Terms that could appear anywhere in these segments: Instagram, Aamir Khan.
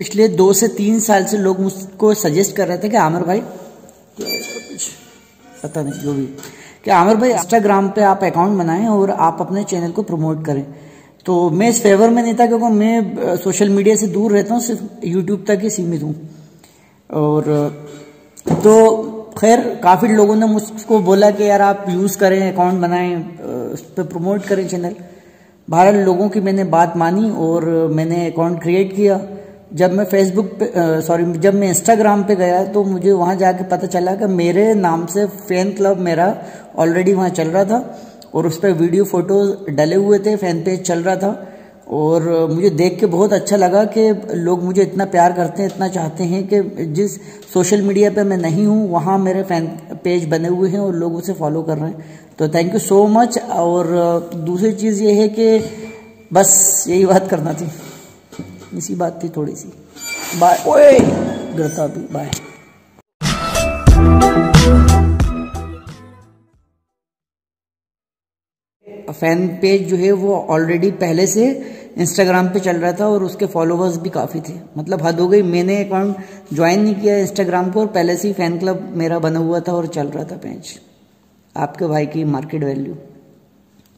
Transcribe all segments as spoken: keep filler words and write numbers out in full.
पिछले दो से तीन साल से लोग मुझको सजेस्ट कर रहे थे कि आमिर भाई, पता नहीं जो भी, कि आमिर भाई इंस्टाग्राम पे आप अकाउंट बनाएं और आप अपने चैनल को प्रमोट करें। तो मैं इस फेवर में नहीं था क्योंकि मैं सोशल मीडिया से दूर रहता हूँ, सिर्फ यूट्यूब तक ही सीमित हूँ। और तो खैर काफ़ी लोगों ने मुझको बोला कि यार आप यूज़ करें, अकाउंट बनाएं, उस पर प्रमोट करें चैनल। बारह लोगों की मैंने बात मानी और मैंने अकाउंट क्रिएट किया। जब मैं फेसबुक पे सॉरी जब मैं इंस्टाग्राम पे गया तो मुझे वहाँ जाके पता चला कि मेरे नाम से फ़ैन क्लब मेरा ऑलरेडी वहाँ चल रहा था और उस पर वीडियो फ़ोटोज़ डले हुए थे, फ़ैन पेज चल रहा था। और मुझे देख के बहुत अच्छा लगा कि लोग मुझे इतना प्यार करते हैं, इतना चाहते हैं कि जिस सोशल मीडिया पे मैं नहीं हूँ वहाँ मेरे फैन पेज बने हुए हैं और लोग उसे फॉलो कर रहे हैं। तो थैंक यू सो मच। और दूसरी चीज़ ये है कि बस यही बात करना थी, इसी बात थी थोड़ी सी। बाय। ओए गिरता भी। बाय। फैन पेज जो है वो ऑलरेडी पहले से इंस्टाग्राम पे चल रहा था और उसके फॉलोवर्स भी काफ़ी थे, मतलब हद हो गई। मैंने अकाउंट ज्वाइन नहीं किया इंस्टाग्राम को और पहले से ही फैन क्लब मेरा बना हुआ था और चल रहा था पेज। आपके भाई की market value.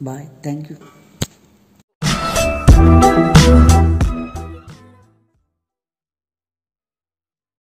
Bye, thank you.